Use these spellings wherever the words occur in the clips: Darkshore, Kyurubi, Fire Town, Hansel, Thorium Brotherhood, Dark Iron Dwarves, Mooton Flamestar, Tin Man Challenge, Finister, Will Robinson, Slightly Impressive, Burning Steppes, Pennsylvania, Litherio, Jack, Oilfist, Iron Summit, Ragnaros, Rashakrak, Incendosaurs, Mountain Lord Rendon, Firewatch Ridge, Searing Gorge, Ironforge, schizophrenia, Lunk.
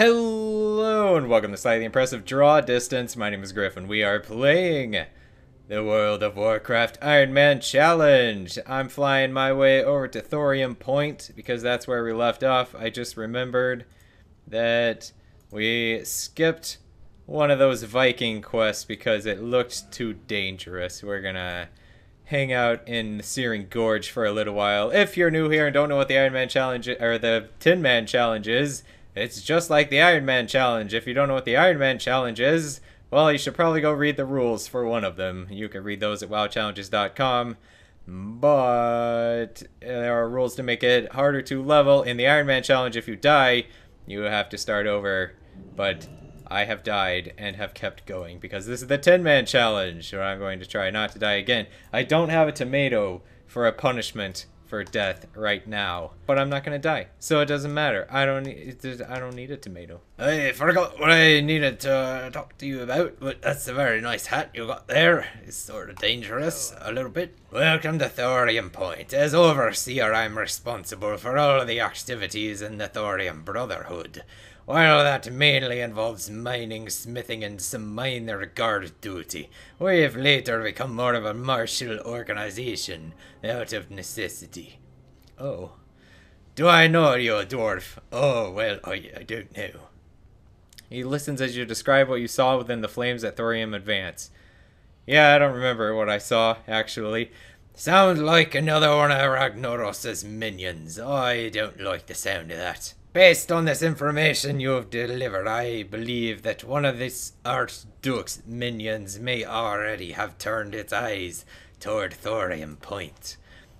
Hello and welcome to Slightly Impressive Draw Distance. My name is Griffin. We are playing the World of Warcraft Iron Man Challenge. I'm flying my way over to Thorium Point because that's where we left off. I just remembered that we skipped one of those Viking quests because it looked too dangerous. We're gonna hang out in the Searing Gorge for a little while. If you're new here and don't know what the Iron Man Challenge or the Tin Man Challenge is, it's just like the Iron Man Challenge. If you don't know what the Iron Man Challenge is, well, you should probably go read the rules for one of them. You can read those at wowchallenges.com, but there are rules to make it harder to level. In the Iron Man Challenge, if you die, you have to start over, but I have died and have kept going because this is the Tin Man Challenge, where I'm going to try not to die again. I don't have a tomato for a punishment for death right now, but I'm not gonna die, so it doesn't matter. I don't need a tomato. I forgot what I needed to talk to you about, but that's a very nice hat you got there. It's sort of dangerous, a little bit. Welcome to Thorium Point. As overseer, I'm responsible for all of the activities in the Thorium Brotherhood. While that mainly involves mining, smithing, and some minor guard duty, we have later become more of a martial organization, out of necessity. Oh. Do I know you, dwarf? Oh, well, I don't know. He listens as you describe what you saw within the flames at Thorium Advance. Yeah, I don't remember what I saw, actually. Sounds like another one of Ragnaros' minions. I don't like the sound of that. Based on this information you have delivered, I believe that one of this Archduke's minions may already have turned its eyes toward Thorium Point.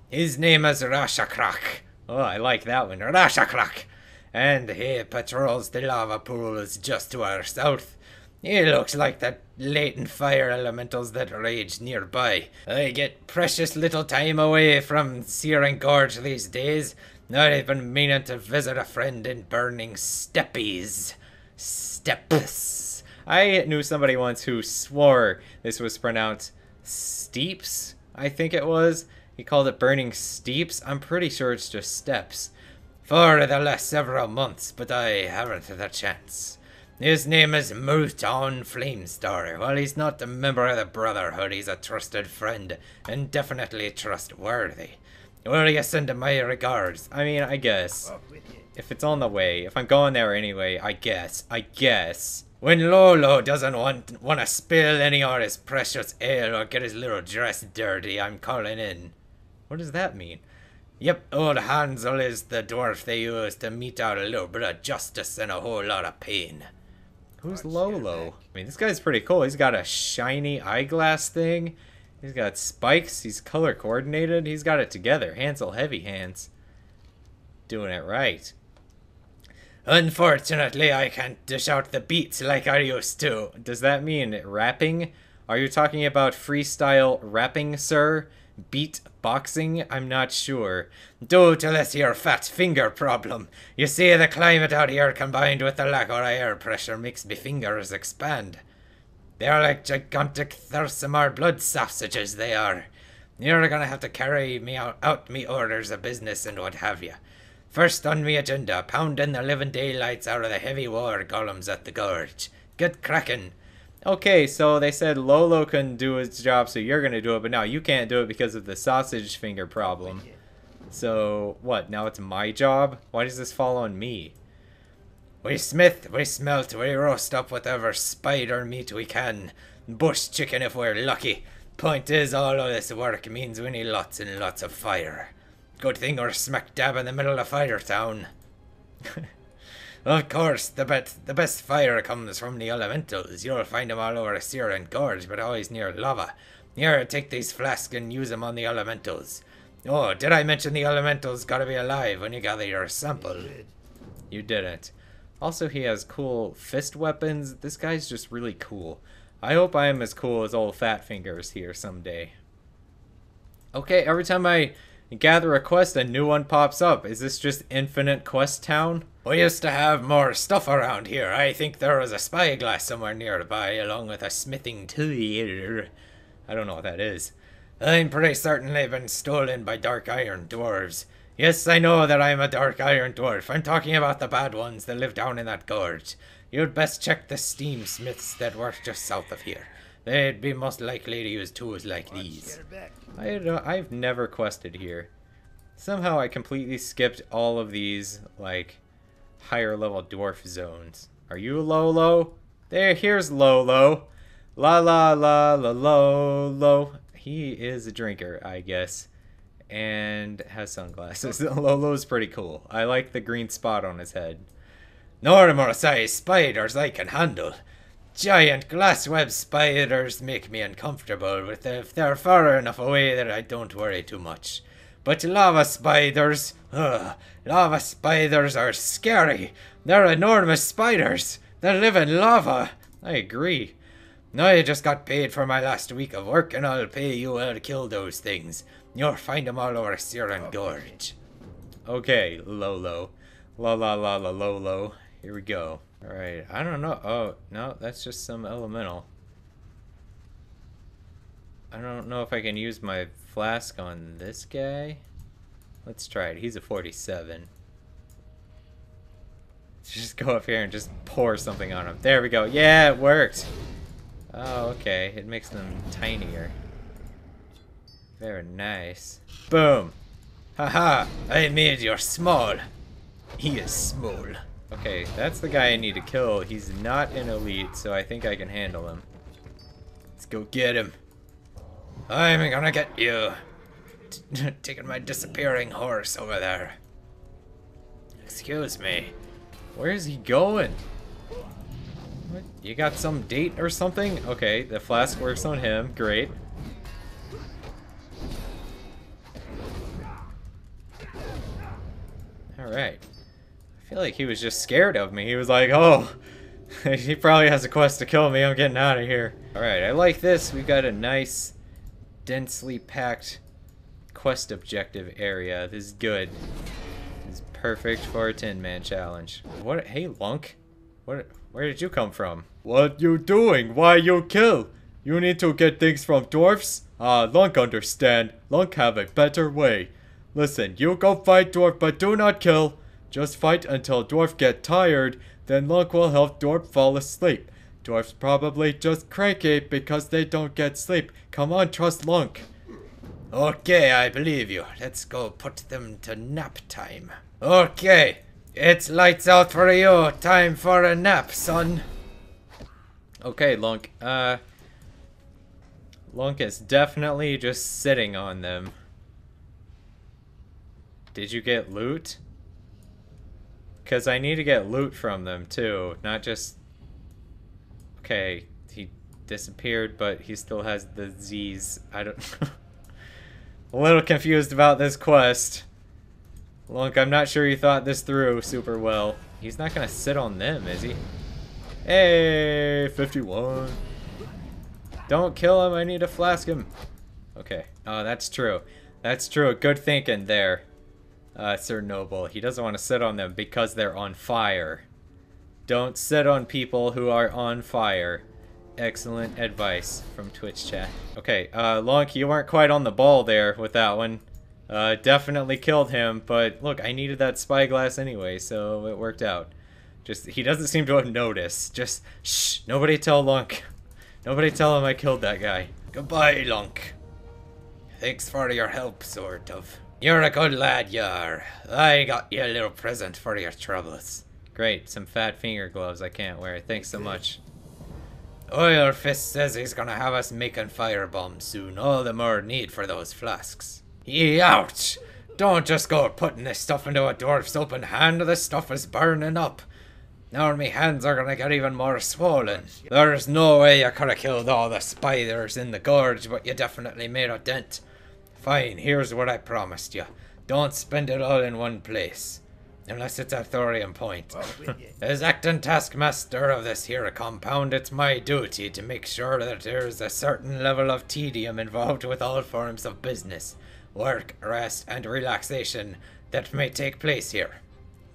His name is Rashakrak. Oh, I like that one. Rashakrak! And he patrols the lava pools just to our south. He looks like the latent fire elementals that rage nearby. I get precious little time away from Searing Gorge these days. I've been meaning to visit a friend in Burning Steppes. Steppes. I knew somebody once who swore this was pronounced steeps, I think it was. He called it Burning Steepes. I'm pretty sure it's just steps. For the last several months, but I haven't had a chance. His name is Mooton Flamestar. While he's not a member of the Brotherhood, he's a trusted friend and definitely trustworthy. Will you send him my regards? I mean, I guess. If it's on the way, if I'm going there anyway, I guess. When Lolo doesn't want to spill any of his precious ale or get his little dress dirty, I'm calling in. What does that mean? Yep, old Hansel is the dwarf they use to mete out a little bit of justice and a whole lot of pain. Who's Lolo? I mean, this guy's pretty cool. He's got a shiny eyeglass thing. He's got spikes, he's color coordinated, he's got it together. Hansel Heavy Hands. Doing it right. Unfortunately, I can't dish out the beats like I used to. Does that mean rapping? Are you talking about freestyle rapping, sir? Beatboxing? I'm not sure. Due to this here fat finger problem. You see, the climate out here combined with the lack of air pressure makes my fingers expand. They're like gigantic Thersomar blood sausages, they are. You're gonna have to carry me out me orders of business and what have you. First on me agenda, pounding the living daylights out of the heavy war columns at the gorge. Get cracking. Okay, so they said Lolo couldn't do his job, so you're gonna do it, but now you can't do it because of the sausage finger problem. So, what, now it's my job? Why does this fall on me? We smith, we smelt, we roast up whatever spider meat we can. Bush chicken if we're lucky. Point is, all of this work means we need lots and lots of fire. Good thing we're smack dab in the middle of Fire Town. Of course, the best fire comes from the elementals. You'll find them all over Siren Gorge, but always near lava. Here, take these flasks and use them on the elementals. Oh, did I mention the elementals gotta be alive when you gather your sample? You didn't. Also, he has cool fist weapons. This guy's just really cool. I hope I am as cool as old Fat Fingers here someday. Okay, every time I gather a quest, a new one pops up. Is this just Infinite Quest Town? We used to have more stuff around here. I think there was a spyglass somewhere nearby, along with a smithing tool. I don't know what that is. I'm pretty certain they've been stolen by Dark Iron Dwarves. Yes, I know that I am a Dark Iron Dwarf. I'm talking about the bad ones that live down in that gorge. You'd best check the Steamsmiths that work just south of here. They'd be most likely to use tools like these. I've never quested here. Somehow I completely skipped all of these, like, higher level dwarf zones. Are you Lolo? There, here's Lolo. La la la la Lolo. He is a drinker, I guess, and has sunglasses. Lolo's pretty cool. I like the green spot on his head. Normal-sized spiders I can handle. Giant glass-web spiders make me uncomfortable with if they're far enough away that I don't worry too much. But lava spiders, ugh, lava spiders are scary. They're enormous spiders. They live in lava. I agree. I just got paid for my last week of work, and I'll pay you to kill those things. You'll find them all over Siren Gorge. Okay, Lolo. La la la la Lolo. Here we go. Alright, I don't know. Oh, no, that's just some elemental. I don't know if I can use my flask on this guy. Let's try it. He's a 47. Let's just go up here and just pour something on him. There we go. Yeah, it worked. Oh, okay. It makes them tinier. Very nice. Boom. Haha, I made you small. He is small. Okay, that's the guy I need to kill. He's not an elite, so I think I can handle him. Let's go get him. I'm gonna get you. Taking my disappearing horse over there. Excuse me. Where's he going? What? You got some date or something? Okay, the flask works on him. Great. Alright. I feel like he was just scared of me. He was like, oh, he probably has a quest to kill me. I'm getting out of here. Alright, I like this. We've got a nice, densely packed quest objective area. This is good. This is perfect for a Tin Man Challenge. What? Hey, Lunk. What? Where did you come from? What you doing? Why you kill? You need to get things from dwarfs? Lunk understand. Lunk have a better way. Listen, you go fight dwarf, but do not kill. Just fight until dwarf get tired, then Lunk will help dwarf fall asleep. Dwarfs probably just cranky because they don't get sleep. Come on, trust Lunk. Okay, I believe you. Let's go put them to nap time. Okay, it's lights out for you. Time for a nap, son. Okay, Lunk. Lunk is definitely just sitting on them. Did you get loot? Because I need to get loot from them, too. Not just... Okay, he disappeared, but he still has the Z's. I don't know. A little confused about this quest. Lunk, I'm not sure you thought this through super well. He's not going to sit on them, is he? Hey, 51. Don't kill him. I need to flask him. Okay. Oh, that's true. That's true. Good thinking there. Sir Noble, he doesn't want to sit on them because they're on fire. Don't sit on people who are on fire. Excellent advice from Twitch chat. Okay, Lunk, you weren't quite on the ball there with that one. Definitely killed him, but look, I needed that spyglass anyway, so it worked out. Just, he doesn't seem to have noticed. Just, shh, nobody tell Lunk. Nobody tell him I killed that guy. Goodbye, Lunk. Thanks for your help, sort of. You're a good lad, you are. I got you a little present for your troubles. Great, some fat finger gloves I can't wear. Thanks so much. Oilfist says he's gonna have us making firebombs soon. All the more need for those flasks. Ouch! Don't just go putting this stuff into a dwarf's open hand. This stuff is burning up. Now my hands are gonna get even more swollen. There's no way you could have killed all the spiders in the gorge, but you definitely made a dent. Fine, here's what I promised you. Don't spend it all in one place. Unless it's at Thorium Point. As acting taskmaster of this here compound, it's my duty to make sure that there's a certain level of tedium involved with all forms of business, work, rest, and relaxation that may take place here.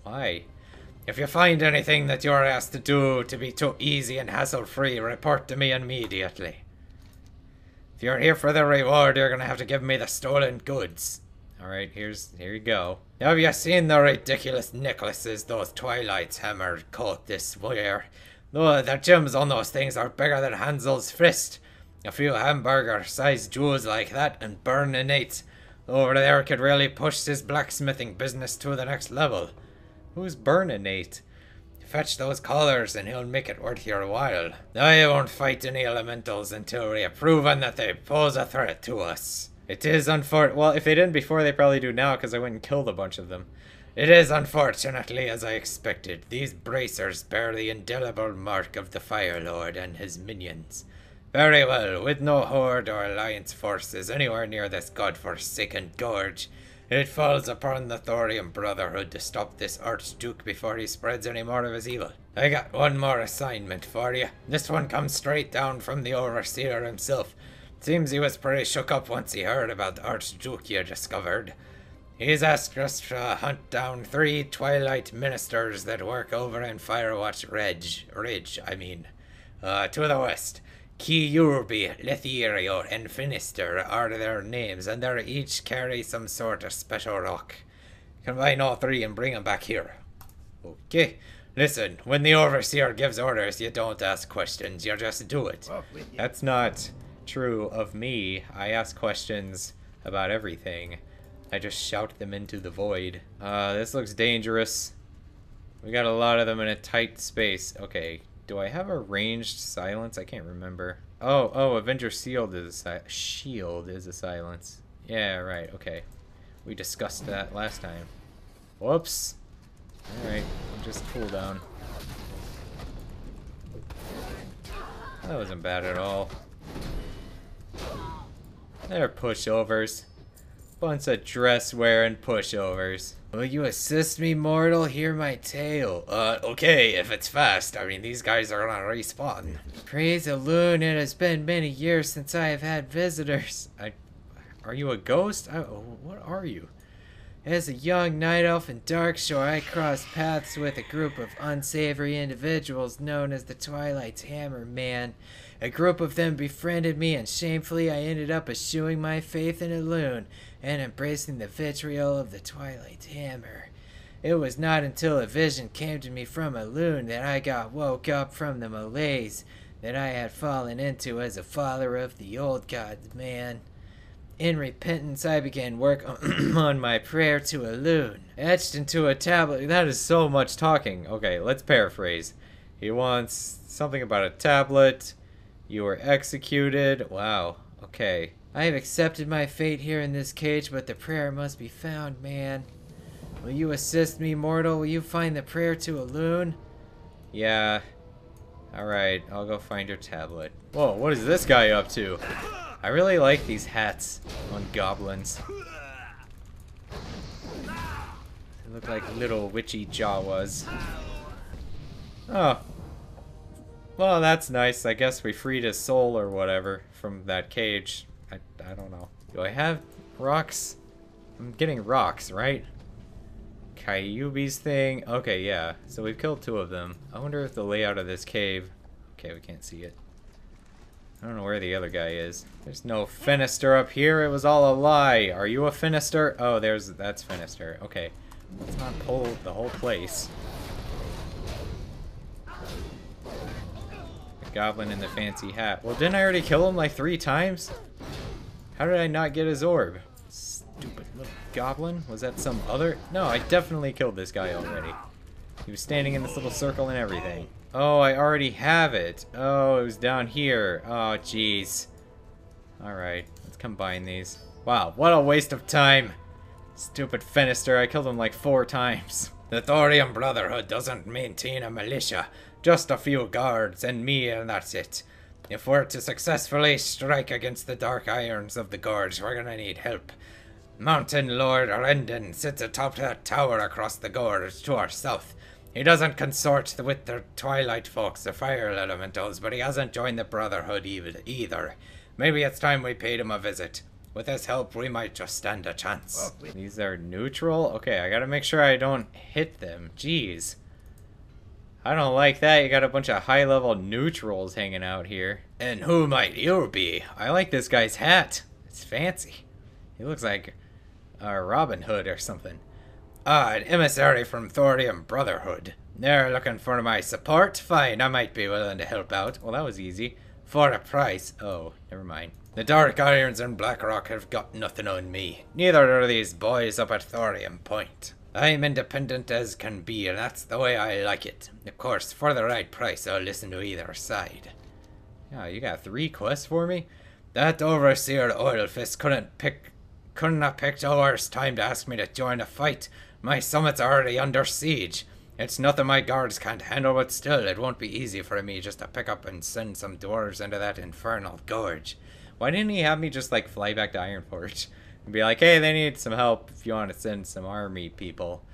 Why? If you find anything that you're asked to do to be too easy and hassle-free, report to me immediately. If you're here for the reward, you're gonna have to give me the stolen goods. Alright, here you go. Have you seen the ridiculous necklaces those Twilight Hammer cultists wear? The gems on those things are bigger than Hansel's fist. A few hamburger-sized jewels like that and burn innate. Over there could really push his blacksmithing business to the next level. Who's burn innate? Fetch those collars and he'll make it worth your while. I won't fight any elementals until we have proven that they pose a threat to us. It is unfortunate. Well, if they didn't before, they probably do now because I went and killed a bunch of them. It is unfortunately as I expected. These bracers bear the indelible mark of the Fire Lord and his minions. Very well, with no horde or alliance forces anywhere near this godforsaken gorge, it falls upon the Thorium Brotherhood to stop this Archduke before he spreads any more of his evil. I got one more assignment for you. This one comes straight down from the Overseer himself. Seems he was pretty shook up once he heard about the Archduke you discovered. He's asked us to hunt down 3 Twilight Ministers that work over in Firewatch Ridge, to the west. Kyurubi, Litherio, and Finister are their names, and they each carry some sort of special rock. Combine all 3 and bring them back here. Okay. Listen, when the Overseer gives orders, you don't ask questions, you just do it. That's not true of me. I ask questions about everything. I just shout them into the void. This looks dangerous. We got a lot of them in a tight space. Okay. Do I have a ranged silence? I can't remember. Oh, Avenger's Shield is a silence. Yeah, right, okay. We discussed that last time. Whoops. Alright, just cool down. That wasn't bad at all. They're pushovers. Bunch of dress wearing pushovers. Will you assist me, mortal? Hear my tale. Okay, if it's fast. I mean, these guys are gonna respawn. Praise Elune, it has been many years since I have had visitors. Are you a ghost? What are you? As a young night elf in Darkshore, I crossed paths with a group of unsavory individuals known as the Twilight Hammer Man. A group of them befriended me, and shamefully I ended up eschewing my faith in Elune and embracing the vitriol of the Twilight Hammer. It was not until a vision came to me from Elune that I got woke up from the malaise that I had fallen into as a follower of the old gods man. In repentance, I began work on my prayer to Elune. Etched into a tablet. That is so much talking. Okay, let's paraphrase. He wants something about a tablet. You were executed. Wow. Okay. I have accepted my fate here in this cage, but the prayer must be found, man. Will you assist me, mortal? Will you find the prayer to Elune? Yeah. Alright, I'll go find your tablet. Whoa, what is this guy up to? I really like these hats on goblins. They look like little witchy Jawas. Oh. Well, that's nice. I guess we freed his soul or whatever from that cage. I don't know. Do I have rocks? I'm getting rocks, right? Kyurubi's thing. Okay, yeah. So we've killed 2 of them. I wonder if the layout of this cave... Okay, we can't see it. I don't know where the other guy is. There's no Finister up here. It was all a lie. Are you a Finister? Oh, that's Finister. Okay. Let's not pull the whole place. Goblin in the fancy hat. Well, didn't I already kill him like 3 times? How did I not get his orb? Stupid little goblin? Was that some other? No, I definitely killed this guy already. He was standing in this little circle and everything. Oh, I already have it. Oh, it was down here. Oh, jeez. Alright, let's combine these. Wow, what a waste of time. Stupid Finister, I killed him like 4 times. The Thorium Brotherhood doesn't maintain a militia. Just a few guards and me, and that's it. If we're to successfully strike against the dark irons of the gorge, we're gonna need help. Mountain Lord Rendon sits atop that tower across the gorge to our south. He doesn't consort with the Twilight folks, the fire elementals, but he hasn't joined the Brotherhood either. Maybe it's time we paid him a visit. With his help, we might just stand a chance. Oh, these are neutral? Okay, I gotta make sure I don't hit them. Jeez. I don't like that. You got a bunch of high-level neutrals hanging out here. And who might you be? I like this guy's hat. It's fancy. He looks like Robin Hood or something. An emissary from Thorium Brotherhood. They're looking for my support? Fine, I might be willing to help out. Well, that was easy. For a price. Oh, never mind. The Dark Irons and Blackrock have got nothing on me. Neither are these boys up at Thorium Point. I'm independent as can be, and that's the way I like it. Of course, for the right price, I'll listen to either side. Oh, you got 3 quests for me? That overseer Oilfist couldn't have picked a worse time to ask me to join a fight. My summit's already under siege. It's nothing my guards can't handle, but still, it won't be easy for me just to pick up and send some dwarves into that infernal gorge. Why didn't he have me just, like, fly back to Ironforge? And be like, hey, they need some help if you want to send some army people.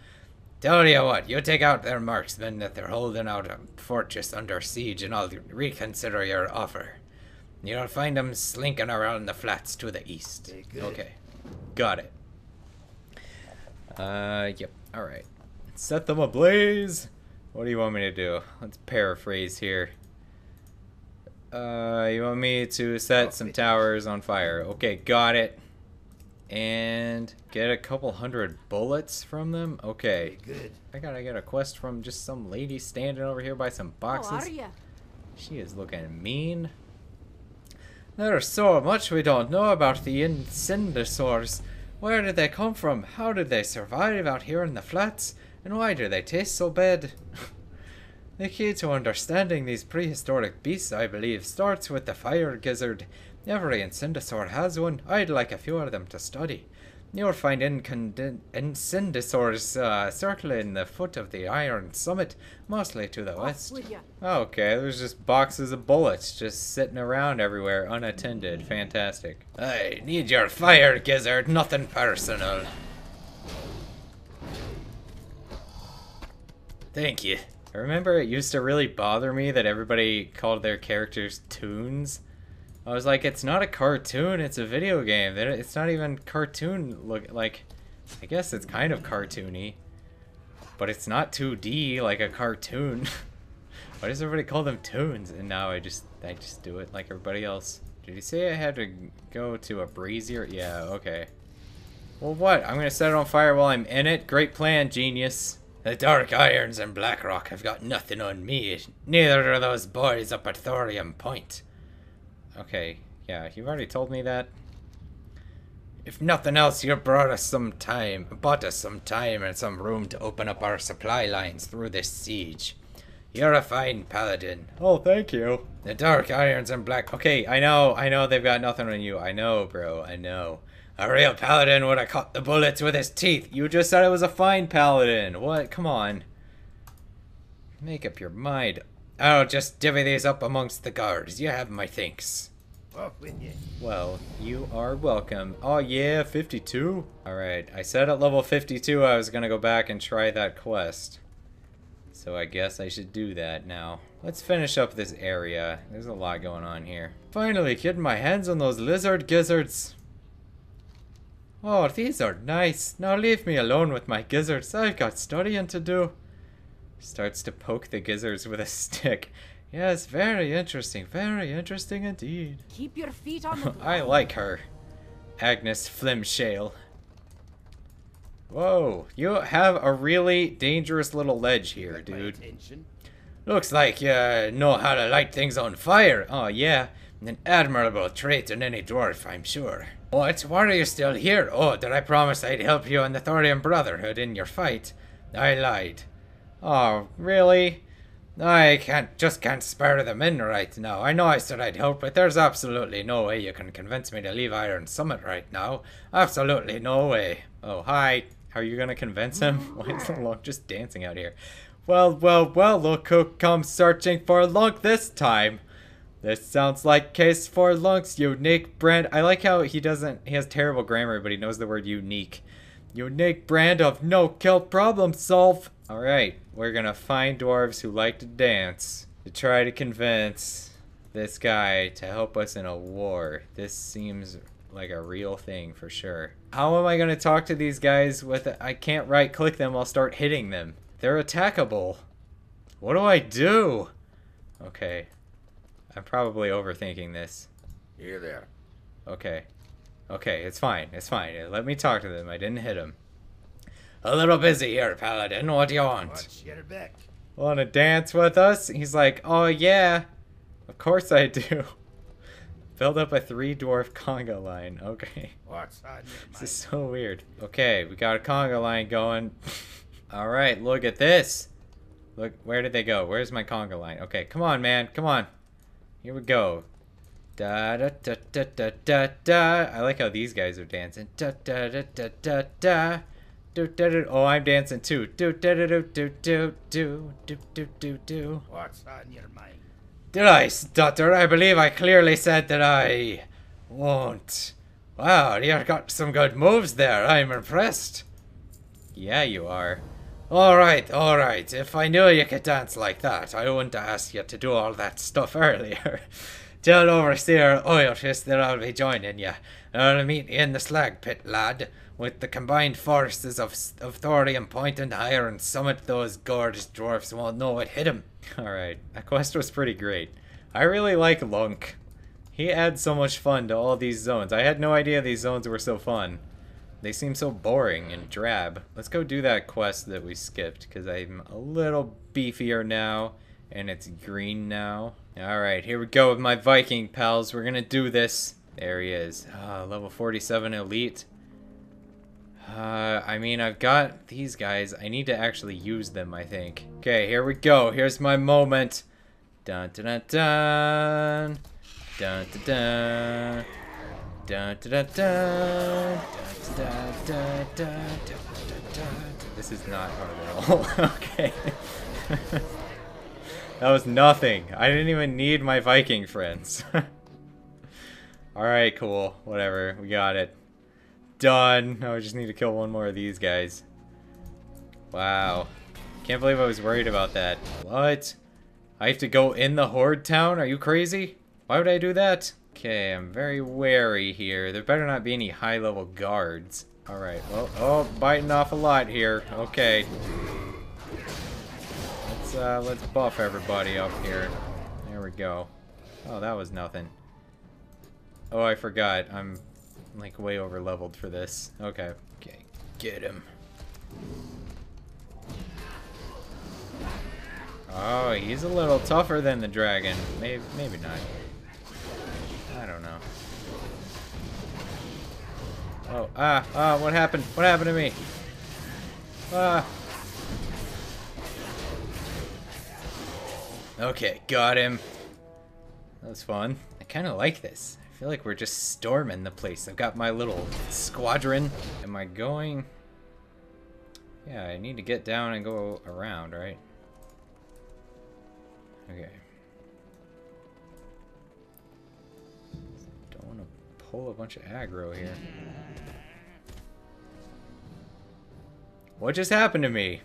Tell you what, you take out their marksmen that they're holding out a fortress under siege, and I'll reconsider your offer. You'll find them slinking around the flats to the east. Okay. Got it. Yep. Alright. Set them ablaze! What do you want me to do? Let's paraphrase here. You want me to set some towers on fire. Okay, got it. And get a couple hundred bullets from them? Okay. Good. I gotta get a quest from just some lady standing over here by some boxes. How are ya? She is looking mean. There's so much we don't know about the Incendosaurs. Where did they come from? How did they survive out here in the flats? And why do they taste so bad? The key to understanding these prehistoric beasts, I believe, starts with the fire gizzard. Every Incendosaur has one. I'd like a few of them to study. You'll find Incendosaurs circling the foot of the Iron Summit, mostly to the west. Okay, there's just boxes of bullets just sitting around everywhere, unattended. Fantastic. I need your fire gizzard, nothing personal. Thank you. I remember it used to really bother me that everybody called their characters Toons. I was like, it's not a cartoon, it's a video game. It's not even cartoon look. Like, I guess it's kind of cartoony, but it's not 2D like a cartoon. Why does everybody call them Toons? And now I just do it like everybody else. Did he say I had to go to a brazier? Yeah, okay. Well, what? I'm gonna set it on fire while I'm in it? Great plan, genius. The Dark Irons and Blackrock have got nothing on me. Neither are those boys up at Thorium Point. Okay, yeah, you've already told me that. If nothing else, you bought us some time and some room to open up our supply lines through this siege. You're a fine paladin. Oh, thank you. The Dark Irons and Black... Okay, I know they've got nothing on you. I know, bro, I know. A real paladin would have caught the bullets with his teeth. You just said I was a fine paladin. What? Come on. Make up your mind. I'll just divvy these up amongst the guards. You have my thanks. Well, you are welcome. Oh yeah, 52? Alright, I said at level 52 I was gonna go back and try that quest. So I guess I should do that now. Let's finish up this area. There's a lot going on here. Finally, getting my hands on those lizard gizzards. Oh, these are nice. Now leave me alone with my gizzards. I've got studying to do. Starts to poke the gizzards with a stick. Yes, very interesting indeed. Keep your feet on the ground. I like her. Agnes Flimshale. Whoa, you have a really dangerous little ledge here, dude. Looks like you know how to light things on fire. Oh yeah, an admirable trait in any dwarf, I'm sure. What? Why are you still here? Oh, did I promise I'd help you in the Thorium Brotherhood in your fight? I lied. Oh, really? I just can't spare the men right now. I know I said I'd help, but there's absolutely no way you can convince me to leave Iron Summit right now. Absolutely no way. Oh, hi. How are you gonna convince him? Why is Lunk just dancing out here? Well, well, well, look who comes searching for Lunk this time. This sounds like case for Lunk's unique brand. I like how he has terrible grammar, but he knows the word unique. Unique brand of no-kill problem solve. Alright, we're gonna find dwarves who like to dance to try to convince this guy to help us in a war. This seems like a real thing for sure. How am I gonna talk to these guys with I can't right-click them, I'll start hitting them. They're attackable. What do I do? Okay. I'm probably overthinking this. Here there. Okay. Okay, it's fine. It's fine. Let me talk to them. I didn't hit him. A little busy here, Paladin. What do you want? Watch your back. Want to dance with us? He's like, oh yeah. Of course I do. Build up a 3-dwarf conga line. Okay. What's on your mind? This is so weird. Okay, we got a conga line going. All right, look at this. Look, where did they go? Where's my conga line? Okay, come on, man. Come on. Here we go. Da da da da da da da. I like how these guys are dancing. Da da da da da da. Do da da. Oh, I'm dancing too. Do da da do do do do do do do. What's on your mind? Did I stutter? I believe I clearly said that I won't. Wow, you've got some good moves there. I'm impressed. Yeah, you are. Alright, alright. If I knew you could dance like that, I wouldn't ask you to do all that stuff earlier. Tell Overseer Oilfist that I'll be joining you. I'll meet you in the slag pit, lad. With the combined forces of Thorium Point and Iron Summit, those gorged dwarfs won't know what hit him. Alright, that quest was pretty great. I really like Lunk. He adds so much fun to all these zones. I had no idea these zones were so fun. They seem so boring and drab. Let's go do that quest that we skipped, because I'm a little beefier now, and it's green now. Alright, here we go with my Viking pals. We're gonna do this. There he is. Level 47 elite. I mean, I've got these guys. I need to actually use them, I think. Okay, here we go. Here's my moment. Dun dun dun dun dun dun dun dun. This is not hard at all. Okay. That was nothing. I didn't even need my Viking friends. Alright, cool. Whatever. We got it. Done. Now I just need to kill one more of these guys. Wow. Can't believe I was worried about that. What? I have to go in the Horde Town? Are you crazy? Why would I do that? Okay, I'm very wary here. There better not be any high-level guards. Alright, well, oh, biting off a lot here. Okay. Let's buff everybody up here. There we go. Oh, that was nothing. Oh, I forgot. I'm like way over leveled for this. Okay. Okay. Get him. Oh, he's a little tougher than the dragon. Maybe not. I don't know. Oh, what happened? What happened to me? Okay, got him. That was fun. I kind of like this. I feel like we're just storming the place. I've got my little squadron. Am I going? Yeah, I need to get down and go around, right? Okay. Don't want to pull a bunch of aggro here. What just happened to me?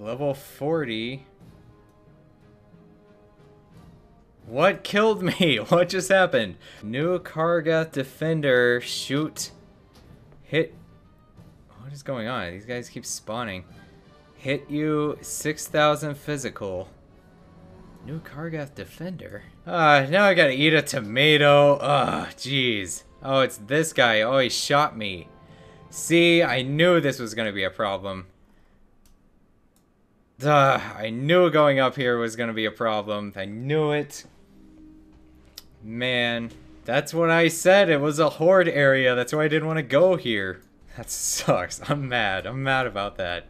Level 40. What killed me? What just happened? New Kargath Defender. Shoot. Hit. What is going on? These guys keep spawning. Hit you 6,000 physical. New Kargath Defender. Now I gotta eat a tomato. Jeez. Oh, it's this guy. Oh, he shot me. See, I knew this was gonna be a problem. I knew going up here was gonna be a problem. I knew it. Man, that's what I said. It was a horde area. That's why I didn't want to go here. That sucks. I'm mad. I'm mad about that.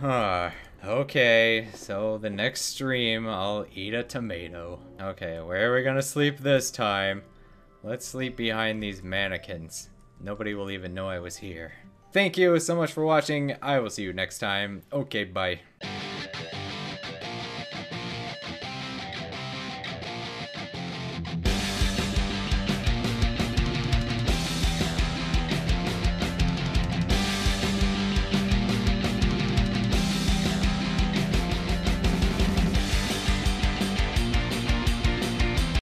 Huh. Okay, so the next stream, I'll eat a tomato. Okay, where are we gonna sleep this time? Let's sleep behind these mannequins. Nobody will even know I was here. Thank you so much for watching. I will see you next time. Okay, bye.